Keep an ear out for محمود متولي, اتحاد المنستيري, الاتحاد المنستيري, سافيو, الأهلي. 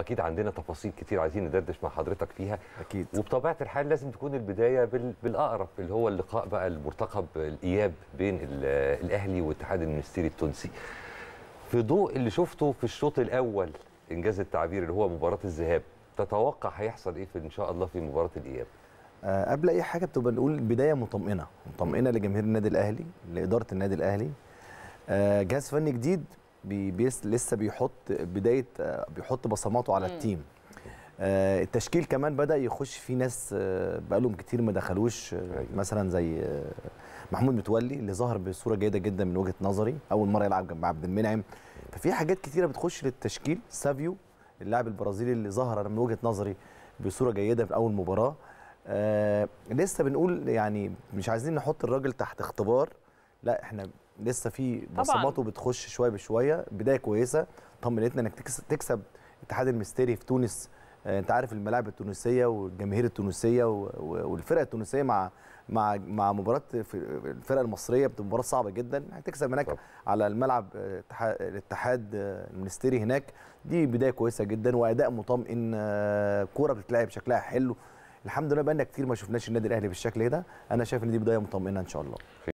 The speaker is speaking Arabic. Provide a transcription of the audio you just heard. واكيد عندنا تفاصيل كتير عايزين ندردش مع حضرتك فيها اكيد. وبطبيعه الحال لازم تكون البدايه بالاقرب اللي هو اللقاء بقى المرتقب الاياب بين الاهلي والاتحاد المنستيري التونسي. في ضوء اللي شفته في الشوط الاول انجاز التعبير اللي هو مباراه الذهاب، تتوقع هيحصل ايه ان شاء الله في مباراه الاياب؟ قبل اي حاجه بتبقى نقول البدايه مطمئنه لجماهير النادي الاهلي، لاداره النادي الاهلي. جهاز فني جديد لسه بيحط بصماته على التيم. التشكيل كمان بدا يخش فيه ناس بقالهم كتير ما دخلوش، مثلا زي محمود متولي اللي ظهر بصوره جيده جدا من وجهه نظري، اول مره يلعب جنب عبد المنعم، ففي حاجات كتيره بتخش للتشكيل. سافيو اللاعب البرازيلي اللي ظهر من وجهه نظري بصوره جيده في اول مباراه. لسه بنقول يعني مش عايزين نحط الراجل تحت اختبار، لا احنا لسه في بصماته بتخش شويه بشويه. بدايه كويسه طمنتنا انك تكسب اتحاد المنستيري في تونس. انت عارف الملاعب التونسيه والجماهير التونسيه والفرقه التونسيه مع مباراه الفرقه المصريه بتبقى مباراه صعبه جدا، هتكسب هناك على الملعب الاتحاد المنستيري هناك. دي بدايه كويسه جدا واداء مطمئن، كوره بتتلعب شكلها حلو. الحمد لله بقالنا كتير ما شفناش النادي الاهلي بالشكل ده. انا شايف ان دي بدايه مطمئنه ان شاء الله.